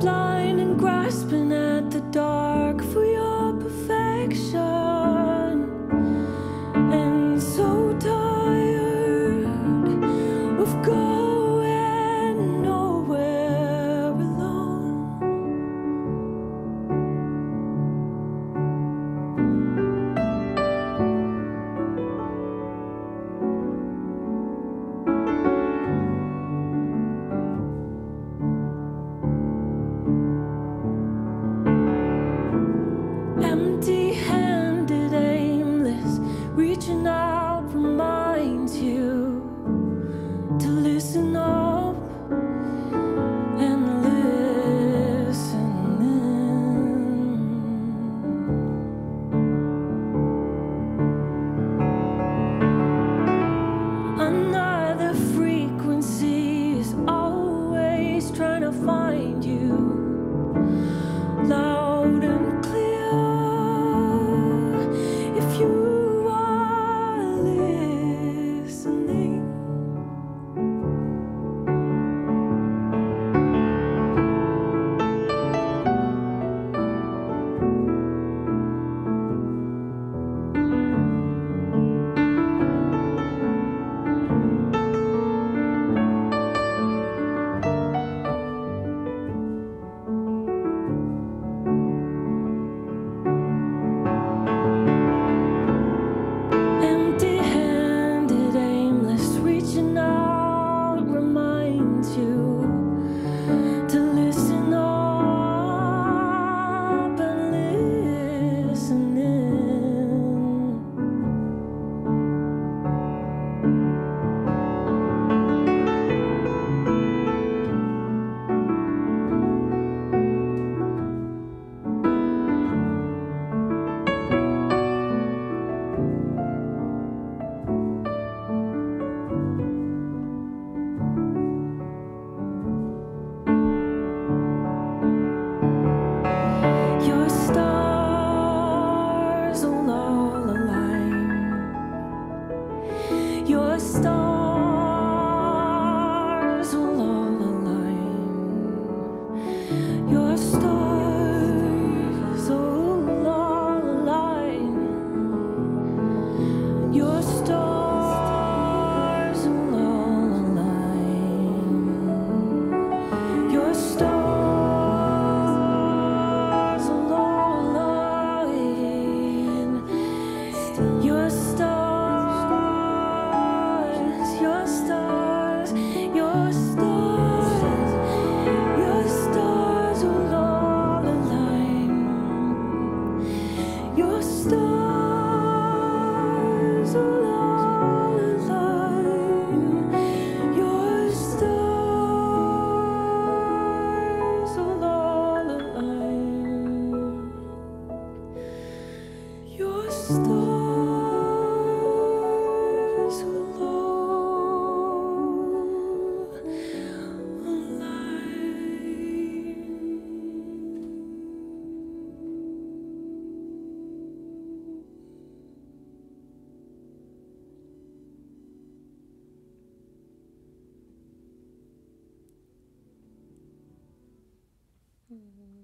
Blind and grasping at the dark for your perfection, and so tired of going nowhere alone. Empty-handed, aimless, reaching out reminds you to listen up and listen in. Another frequency is always trying to find you, loud and clear. Your stars will all align. Your stars will all align. Your stars will all align. Your stars will all align. Your stars. Mm-hmm.